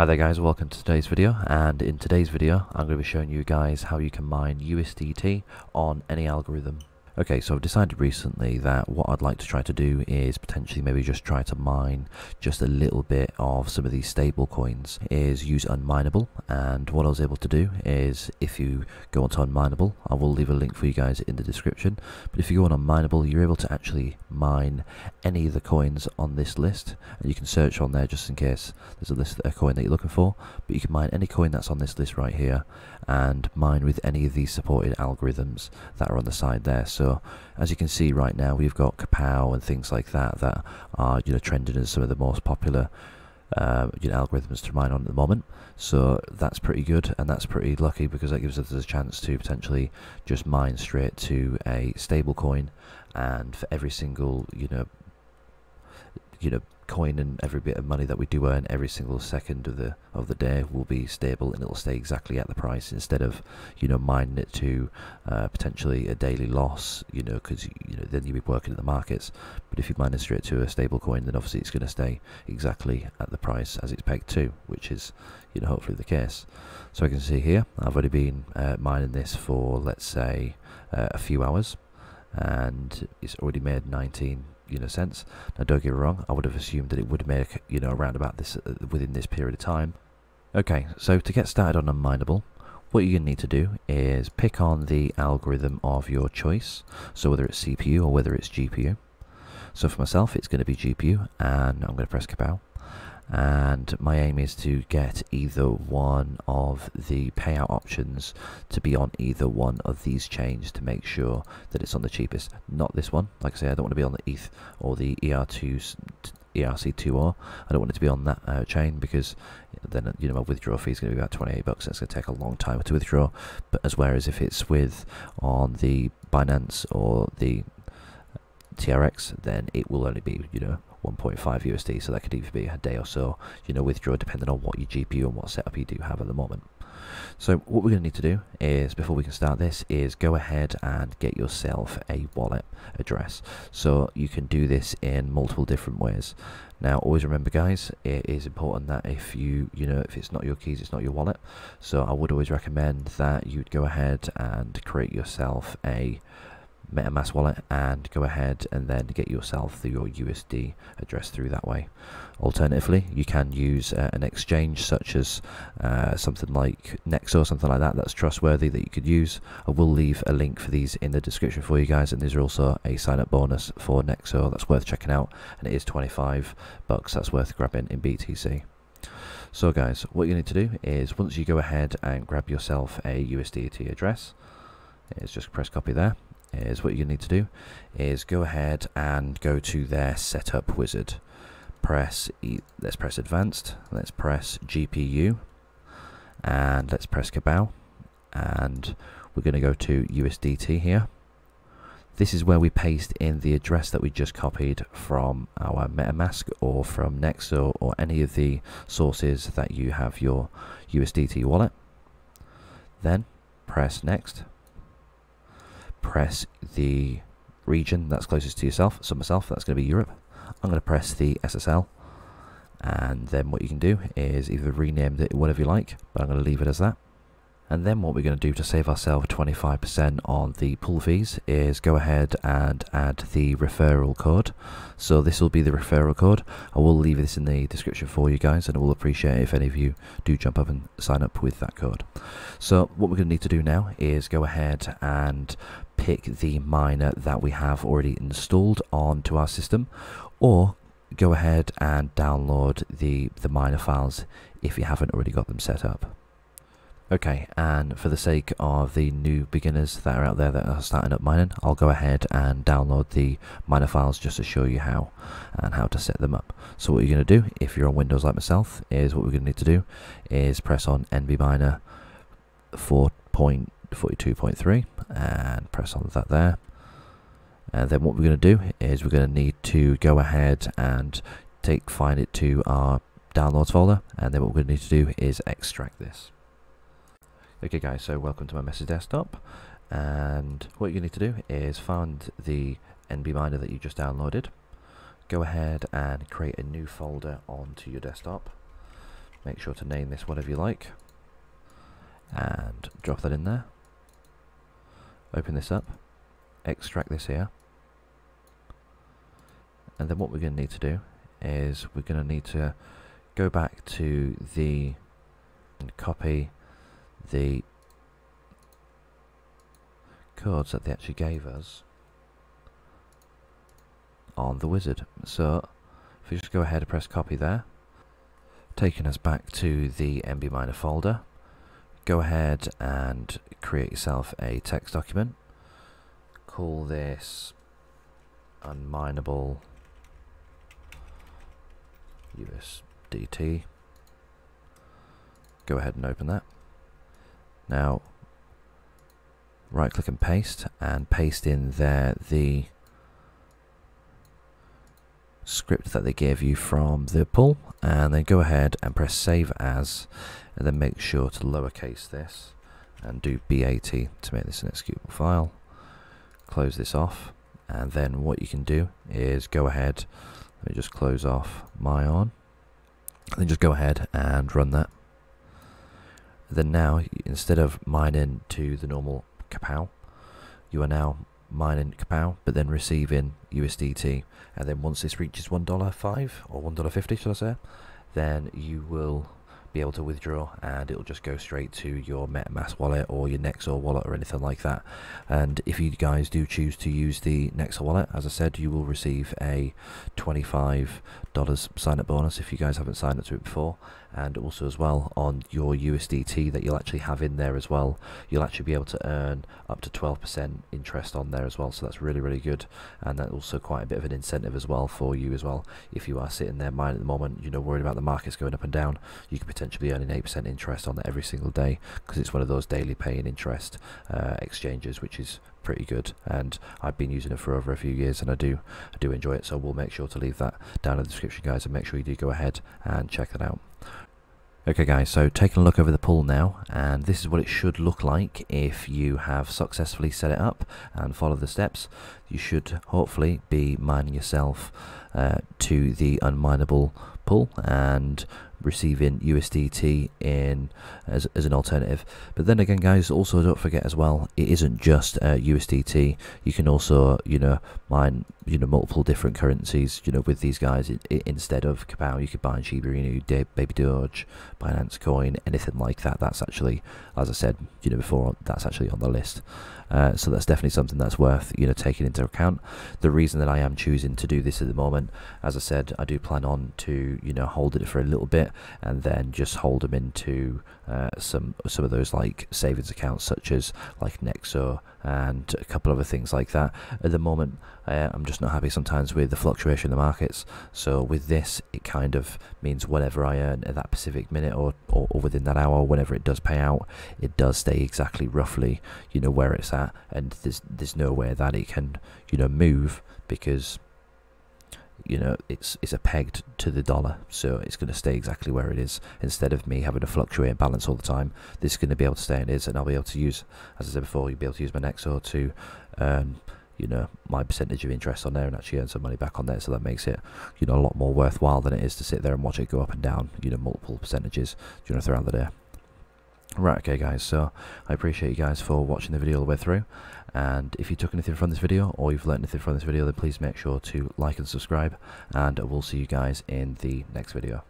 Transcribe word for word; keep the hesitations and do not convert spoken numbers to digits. Hi there guys, welcome to today's video, and in today's video I'm going to be showing you guys how you can mine U S D T on any algorithm. Okay, so I've decided recently that what I'd like to try to do is potentially maybe just try to mine just a little bit of some of these stable coins is use Unmineable. And what I was able to do is, if you go onto Unmineable, I will leave a link for you guys in the description, but if you go on Unmineable you're able to actually mine any of the coins on this list, and you can search on there just in case there's a list a coin that you're looking for, but you can mine any coin that's on this list right here and mine with any of these supported algorithms that are on the side there. So So as you can see right now, we've got Kawpow and things like that that are, you know, trending as some of the most popular uh, you know, algorithms to mine on at the moment. So that's pretty good, and that's pretty lucky because that gives us a chance to potentially just mine straight to a stable coin, and for every single you know you know coin and every bit of money that we do earn every single second of the of the day will be stable, and it'll stay exactly at the price instead of you know mining it to uh, potentially a daily loss, you know because you know then you'll be working at the markets. But if you mine it straight to a stable coin, then obviously it's going to stay exactly at the price as it's pegged to, which is you know hopefully the case. So I can see here I've already been uh, mining this for, let's say, uh, a few hours, and it's already made nineteen you know sense. Now don't get me wrong, I would have assumed that it would make you know around about this uh, within this period of time. Okay, so to get started on Unmineable, what you're going to need to do is pick on the algorithm of your choice, so whether it's C P U or whether it's G P U. So for myself it's going to be G P U, and I'm going to press Kawpow, and my aim is to get either one of the payout options to be on either one of these chains to make sure that it's on the cheapest. Not this one, like I say, I don't want to be on the E T H or the E R two E R C two R. I don't want it to be on that uh, chain, because then you know my withdrawal fee is going to be about twenty-eight bucks, and it's going to take a long time to withdraw. But as whereas if it's with on the Binance or the T R X, then it will only be you know one point five U S D, so that could either be a day or so you know withdraw, depending on what your G P U and what setup you do have at the moment. So what we're going to need to do is, before we can start this, is go ahead and get yourself a wallet address. So you can do this in multiple different ways. Now always remember guys, it is important that if you you know if it's not your keys, it's not your wallet. So I would always recommend that you'd go ahead and create yourself a MetaMask wallet and go ahead and then get yourself your U S D address through that way. Alternatively, you can use uh, an exchange such as uh, something like Nexo or something like that that's trustworthy that you could use. I will leave a link for these in the description for you guys, and these are also a sign up bonus for Nexo that's worth checking out, and it is twenty-five bucks that's worth grabbing in B T C. So guys, what you need to do is, once you go ahead and grab yourself a U S D T address, is just press copy there. Is what you need to do is go ahead and go to their setup wizard, press e let's press advanced, let's press G P U, and let's press Kawpow, and we're going to go to U S D T here. This is where we paste in the address that we just copied from our MetaMask or from Nexo or any of the sources that you have your U S D T wallet. Then press next, press the region that's closest to yourself. So myself, that's going to be Europe. I'm going to press the S S L, and then what you can do is either rename it whatever you like, but I'm going to leave it as that. And then what we're going to do to save ourselves twenty-five percent on the pool fees is go ahead and add the referral code. So this will be the referral code. I will leave this in the description for you guys, and I will appreciate if any of you do jump up and sign up with that code. So what we're going to need to do now is go ahead and pick the miner that we have already installed onto our system, or go ahead and download the, the miner files if you haven't already got them set up. Okay, and for the sake of the new beginners that are out there that are starting up mining, I'll go ahead and download the miner files just to show you how and how to set them up. So what you're going to do, if you're on Windows like myself, is what we're going to need to do is press on NBminer four point forty-two point three and press on that there. And then what we're going to do is we're going to need to go ahead and take find it to our downloads folder, and then what we're going to need to do is extract this. Okay guys, so welcome to my message desktop, and what you need to do is find the NBminer that you just downloaded, go ahead and create a new folder onto your desktop, Make sure to name this whatever you like and drop that in there. Open this up, extract this here, and then what we're going to need to do is we're going to need to go back to the and copy the codes that they actually gave us on the wizard. So if we just go ahead and press copy there, taking us back to the NBminer folder, go ahead and create yourself a text document. Call this Unmineable U S D T. Go ahead and open that. Now right click and paste, and paste in there the script that they gave you from the pool, and then go ahead and press save as, and then make sure to lowercase this and do B A T to make this an executable file. Close this off, and then what you can do is go ahead, let me just close off my on, and then just go ahead and run that. Then now, instead of mining to the normal Kawpow, you are now mining Kawpow, but then receiving U S D T. And then once this reaches one dollar five or one dollar fifty, should I say, then you will be able to withdraw, and it'll just go straight to your MetaMask wallet or your Nexo wallet or anything like that. And if you guys do choose to use the Nexo wallet, as I said, you will receive a twenty-five dollars sign up bonus if you guys haven't signed up to it before. And also as well, on your U S D T that you'll actually have in there as well, you'll actually be able to earn up to twelve percent interest on there as well. So that's really, really good, and that's also quite a bit of an incentive as well for you as well. If you are sitting there mining at the moment, you know, worried about the markets going up and down, you could potentially earning eight percent interest on that every single day, because it's one of those daily paying interest uh, exchanges, which is pretty good, and I've been using it for over a few years, and I do I do enjoy it. So we'll make sure to leave that down in the description, guys, and make sure you do go ahead and check that out. Okay guys, so taking a look over the pool now, and this is what it should look like if you have successfully set it up and followed the steps. You should hopefully be mining yourself uh, to the Unmineable pool and receiving U S D T in as, as an alternative. But then again guys, also don't forget as well, it isn't just uh, U S D T. You can also, you know, mine, you know, multiple different currencies, you know, with these guys. It, it, instead of Kawpow, you could buy Shiba Inu, De Baby Doge, Binance Coin, anything like that. That's actually, as I said, you know, before, that's actually on the list. Uh, so that's definitely something that's worth, you know, taking into account. The reason that I am choosing to do this at the moment, as I said, I do plan on to, you know, hold it for a little bit and then just hold them into uh, some some of those like savings accounts, such as like Nexo and a couple other things like that. At the moment, uh, I'm just not happy sometimes with the fluctuation in the markets. So with this, it kind of means whatever I earn at that specific minute or, or, or within that hour, whenever it does pay out, it does stay exactly roughly, you know, where it's at, and there's there's no way that it can, you know, move, because, you know, it's it's a pegged to the dollar, so it's going to stay exactly where it is. Instead of me having to fluctuate and balance all the time, this is going to be able to stay and is, and I'll be able to use, as I said before, you'll be able to use my Nexo to um you know, my percentage of interest on there and actually earn some money back on there. So that makes it, you know, a lot more worthwhile than it is to sit there and watch it go up and down, you know, multiple percentages, you know, throughout the day. Right, okay guys, so I appreciate you guys for watching the video all the way through, and if you took anything from this video or you've learned anything from this video, then please make sure to like and subscribe, and we'll see you guys in the next video.